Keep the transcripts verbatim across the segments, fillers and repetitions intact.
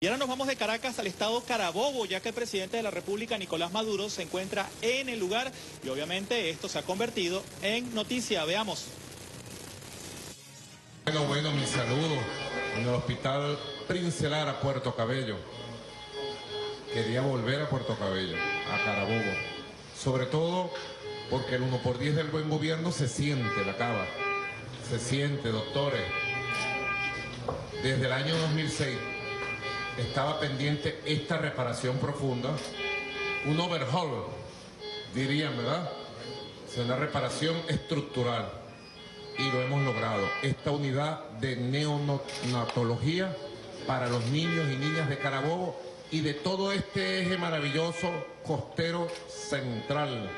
Y ahora nos vamos de Caracas al estado Carabobo, ya que el presidente de la República, Nicolás Maduro, se encuentra en el lugar y obviamente esto se ha convertido en noticia. Veamos. Bueno, bueno, mi saludo en el hospital Trincelara, Puerto Cabello. Quería volver a Puerto Cabello, a Carabobo, sobre todo porque el uno por diez del buen gobierno se siente, Lacava, se siente, doctores. Desde el año dos mil seis... estaba pendiente esta reparación profunda, un overhaul, dirían, ¿verdad? Es una reparación estructural y lo hemos logrado. Esta unidad de neonatología para los niños y niñas de Carabobo y de todo este eje maravilloso costero central.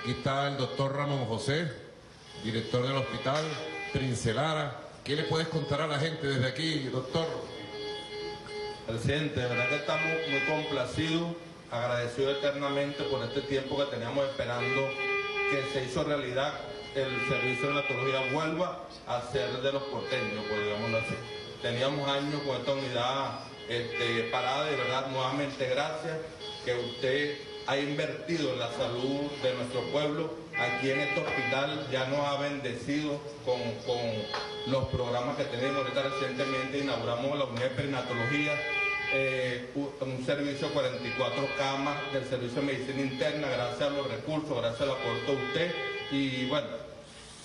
Aquí está el doctor Ramón José, director del hospital Trincelara. ¿Qué le puedes contar a la gente desde aquí, doctor? Presidente, de verdad que estamos muy complacidos, agradecidos eternamente por este tiempo que teníamos esperando que se hizo realidad el servicio de neonatología vuelva a ser de los porteños, podríamos decir. Teníamos años con esta unidad este, parada, de verdad, nuevamente gracias que usted ha invertido en la salud de nuestro pueblo. Aquí en este hospital ya nos ha bendecido con, con los programas que tenemos. Ahorita recientemente inauguramos la unidad de perinatología, eh, un servicio de cuarenta y cuatro camas del servicio de medicina interna, gracias a los recursos, gracias al aporte de usted. Y bueno,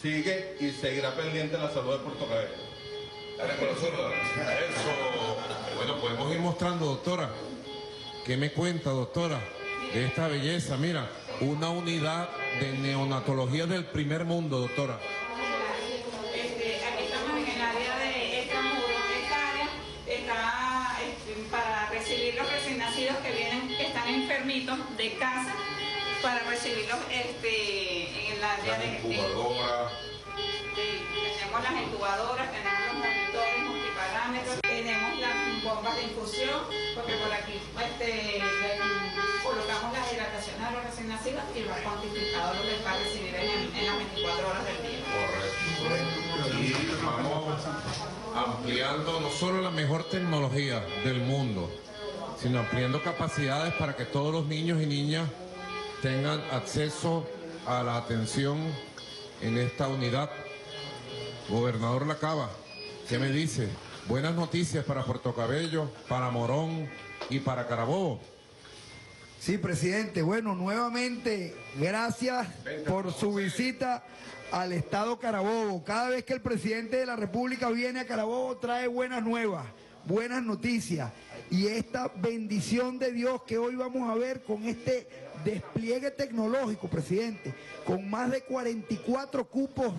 sigue y seguirá pendiente la salud de Puerto Cabello. Con nosotros, eso. Bueno, podemos ir mostrando, doctora. ¿Qué me cuenta, doctora? De esta belleza, mira, una unidad de neonatología del primer mundo, doctora. Este, aquí estamos en el área de este muro, esta área está este, para recibir los recién nacidos que vienen, que están enfermitos de casa, para recibirlos este, en el área de incubadoras. Tenemos las incubadoras, tenemos los monitores multiparámetros, tenemos las bombas de infusión, porque por aquí este, colocamos las hidrataciones a los recién nacidos y los cuantificadores que va a recibir en, en las veinticuatro horas del día. Correcto. Y vamos ampliando no solo la mejor tecnología del mundo, sino ampliando capacidades para que todos los niños y niñas tengan acceso a la atención en esta unidad. Gobernador Lacava, ¿qué me dice? Buenas noticias para Puerto Cabello, para Morón y para Carabobo. Sí, presidente. Bueno, nuevamente, gracias por su visita al estado Carabobo. Cada vez que el presidente de la República viene a Carabobo, trae buenas nuevas, buenas noticias. Y esta bendición de Dios que hoy vamos a ver con este despliegue tecnológico, presidente, con más de cuarenta y cuatro cupos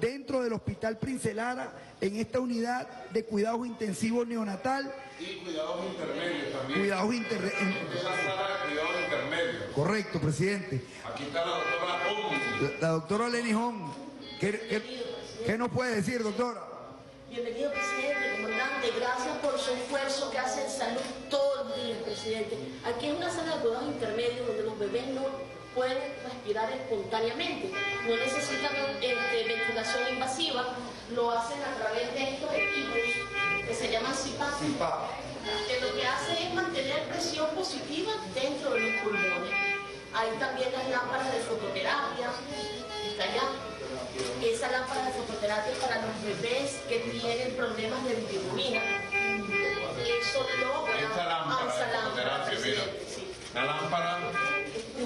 dentro del Hospital Princelara, en esta unidad de cuidados intensivos neonatal. Y cuidados intermedios también. Cuidados intermedios. Cuidados intermedios. Correcto, presidente. Aquí está la doctora Hong. La, la doctora Lenny Hong. ¿Qué, qué, ¿Qué nos puede decir, doctora? Bienvenido, presidente, comandante. Gracias por su esfuerzo que hace en salud todos los días, presidente. Aquí es una sala de cuidados intermedios donde los bebés no pueden respirar espontáneamente, no necesitan este, ventilación invasiva, lo hacen a través de estos equipos que se llaman C I P A P, que lo que hace es mantener presión positiva dentro de los pulmones. Hay también las lámparas de fototerapia, está allá. Esa lámpara de fototerapia para los bebés que tienen problemas de bilirrubina, eso logra a esa lámpara.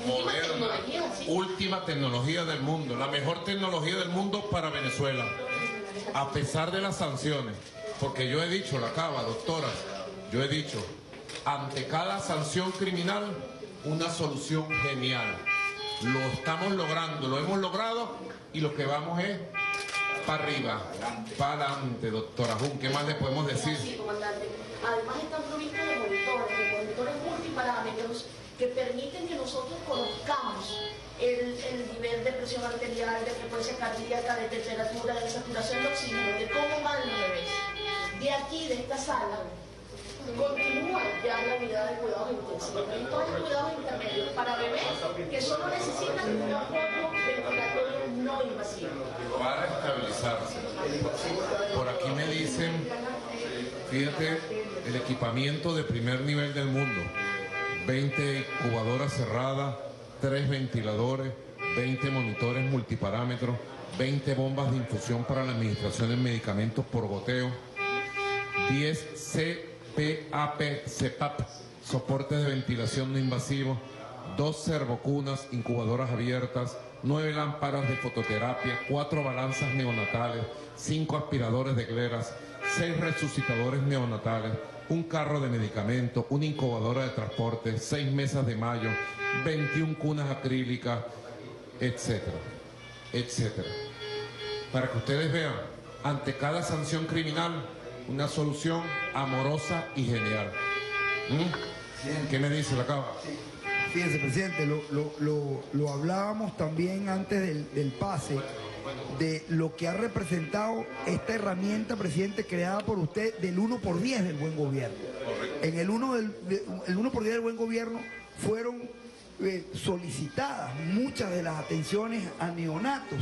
Moderna, última tecnología del mundo, la mejor tecnología del mundo para Venezuela, a pesar de las sanciones, porque yo he dicho, Lacava, doctora, yo he dicho, ante cada sanción criminal, una solución genial. Lo estamos logrando, lo hemos logrado y lo que vamos es para arriba, para adelante, doctora Jun, ¿qué más le podemos decir? Sí, comandante. Además están provistas de monitores, de monitores multiparámetros, que permiten que nosotros conozcamos el, el nivel de presión arterial, de frecuencia cardíaca, de temperatura, de saturación de oxígeno, de cómo van los bebés. De aquí, de esta sala, continúa ya la unidad de cuidados intensivos, en todos los cuidados intermedios para bebés que solo necesitan un apoyo ventilatorio no invasivo. Para estabilizarse. Por aquí me dicen, fíjate, el equipamiento de primer nivel del mundo, veinte incubadoras cerradas, tres ventiladores, veinte monitores multiparámetros, veinte bombas de infusión para la administración de medicamentos por goteo, diez C P A P, C I P A P, soportes de ventilación no invasivos, dos servocunas, incubadoras abiertas, nueve lámparas de fototerapia, cuatro balanzas neonatales, cinco aspiradores de gleras, seis resucitadores neonatales, un carro de medicamento, una incubadora de transporte, seis mesas de mayo, veintiuna cunas acrílicas, etcétera, etcétera. Para que ustedes vean, ante cada sanción criminal, una solución amorosa y genial. ¿Mm? ¿Qué me dice Lacava? Fíjense, presidente, lo, lo, lo, lo hablábamos también antes del, del pase, de lo que ha representado esta herramienta, presidente, creada por usted del uno por diez del buen gobierno. Correcto. En el uno por diez del buen gobierno fueron eh, solicitadas muchas de las atenciones a neonatos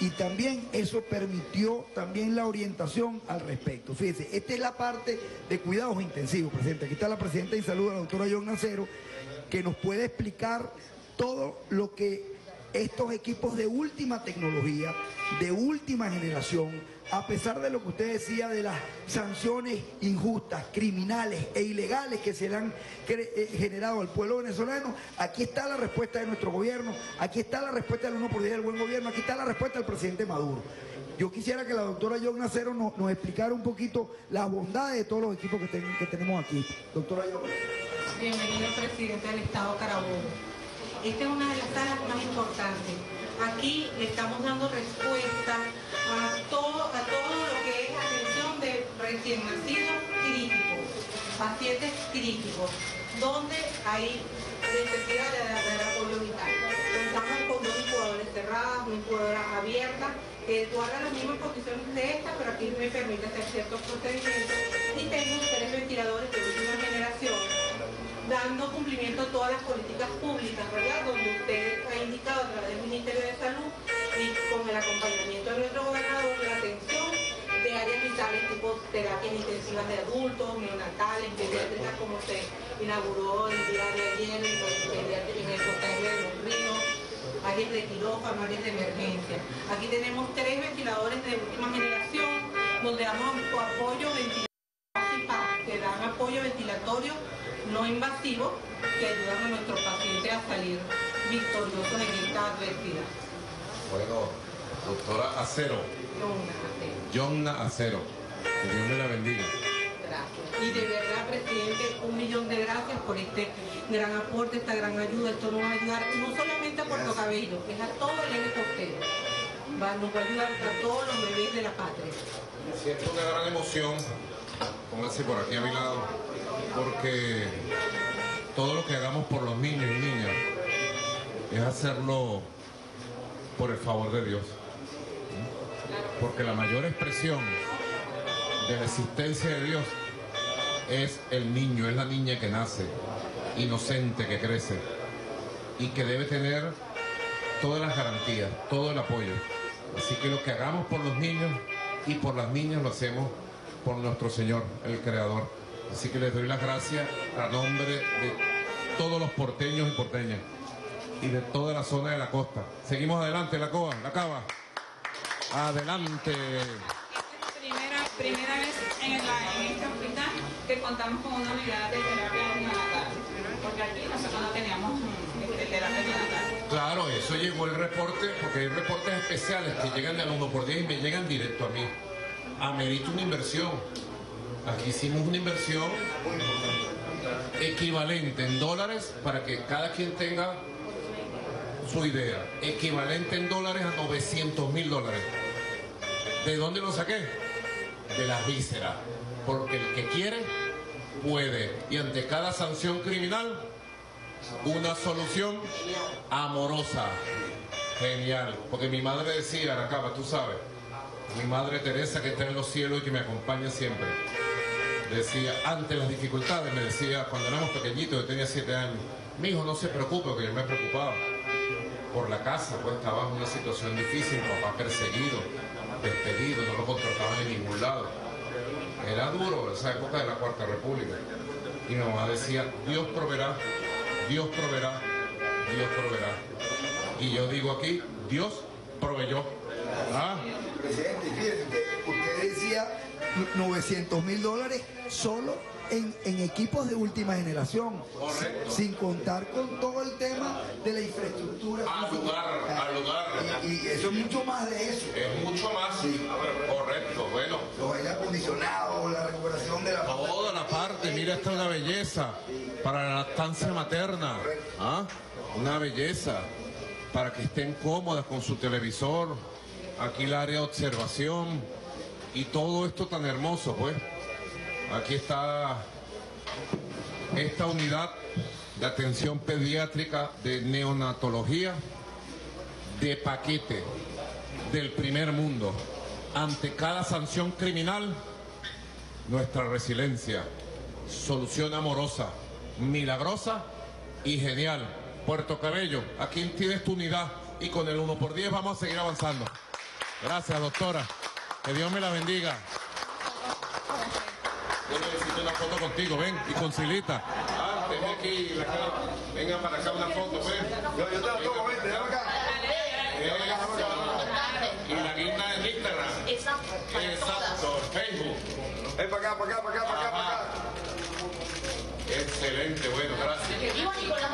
y también eso permitió también la orientación al respecto. Fíjense, esta es la parte de cuidados intensivos, presidente. Aquí está la presidenta de Salud, la doctora John Macero, que nos puede explicar todo lo que estos equipos de última tecnología, de última generación, a pesar de lo que usted decía de las sanciones injustas, criminales e ilegales que se le han generado al pueblo venezolano, aquí está la respuesta de nuestro gobierno, aquí está la respuesta del uno por diez del buen gobierno, aquí está la respuesta del presidente Maduro. Yo quisiera que la doctora Yomna Acero nos, nos explicara un poquito las bondades de todos los equipos que, ten, que tenemos aquí. Doctora Yomna. Bienvenido, presidente del Estado Carabobo. Esta es una de las salas más importantes. Aquí le estamos dando respuesta a todo, a todo lo que es atención de recién nacidos críticos, pacientes críticos, donde hay necesidad de la apoyo vital. Estamos con dos incubadoras cerradas, una incubadora abierta, que guarda las mismas condiciones de esta, pero aquí me permite hacer ciertos procedimientos. Y tengo tres ventiladores de última generación, dando cumplimiento a todas las políticas públicas, ¿verdad? Donde usted ha indicado a través del Ministerio de Salud y con el acompañamiento de nuestro gobernador, la atención de áreas vitales tipo terapias intensivas de adultos, neonatales, pediátricas, como se inauguró el día de ayer en el contagio de los ríos, áreas de quirófano, áreas de emergencia. Aquí tenemos tres ventiladores de última generación, donde damos apoyo ventilatorio, que dan apoyo ventilatorio no invasivo, que ayudan a nuestros pacientes a salir victoriosos en esta adversidad. Bueno, doctora Acero, Yomna Acero, que Dios me la bendiga. Gracias. Y de verdad, presidente, un millón de gracias por este gran aporte, esta gran ayuda. Esto nos va a ayudar no solamente a Puerto Cabello, es a todo el helicóptero. Nos va a ayudar a todos los bebés de la patria. Siento una gran emoción, pónganse por aquí a mi lado, porque todo lo que hagamos por los niños y niñas es hacerlo por el favor de Dios, porque la mayor expresión de la existencia de Dios es el niño, es la niña que nace, inocente, que crece y que debe tener todas las garantías, todo el apoyo. Así que lo que hagamos por los niños y por las niñas lo hacemos por nuestro Señor, el Creador. Así que les doy las gracias a nombre de todos los porteños y porteñas y de toda la zona de la costa. Seguimos adelante, Lacava, Lacava. Adelante. Esta es la primera, primera vez en, la, en este hospital que contamos con una unidad de terapia neonatal, porque aquí nosotros no teníamos terapia neonatal. Claro, eso llegó el reporte, porque hay reportes especiales que llegan de alumno por diez y me llegan directo a mí. Amerita una inversión. Aquí hicimos una inversión equivalente en dólares para que cada quien tenga su idea. Equivalente en dólares a novecientos mil dólares. ¿De dónde lo saqué? De las vísceras. Porque el que quiere, puede. Y ante cada sanción criminal, una solución amorosa. Genial. Porque mi madre decía, Aracaba, tú sabes, mi madre Teresa, que está en los cielos y que me acompaña siempre, decía, ante las dificultades, me decía, cuando éramos pequeñitos, yo tenía siete años, mi hijo no se preocupe, porque yo me preocupaba por la casa, pues estaba en una situación difícil, papá perseguido, despedido, no lo contrataban en ningún lado. era duro esa época de la Cuarta República. Y mi mamá decía, Dios proveerá, Dios proveerá, Dios proveerá. Y yo digo aquí, Dios proveyó. ¿Ah? Presidente, fíjese, usted decía novecientos mil dólares solo en, en equipos de última generación. Correcto. Sin contar con todo el tema de la infraestructura. Al lugar, al lugar. Y, y eso es mucho más de eso. Es mucho más, sí. Correcto, bueno. Los aire acondicionados, la recuperación de la... Toda la parte, mira, esta es una belleza para la lactancia materna. ¿Ah? Una belleza para que estén cómodas con su televisor. Aquí el área de observación y todo esto tan hermoso, pues. Aquí está esta unidad de atención pediátrica de neonatología de paquete del primer mundo. Ante cada sanción criminal, nuestra resiliencia, solución amorosa, milagrosa y genial. Puerto Cabello, aquí tienes tu unidad y con el uno por diez vamos a seguir avanzando. Gracias, doctora. Que Dios me la bendiga. Yo necesito una foto contigo, ven, y con Silita. Ah, te ve aquí, la cara. Venga para acá una foto, ven. Yo, yo te la tomo, ven, déjame acá. Y la guinda en Instagram. Exacto. Exacto, Facebook. Ven para acá, para acá, para acá, para acá, para acá. Excelente, bueno, gracias.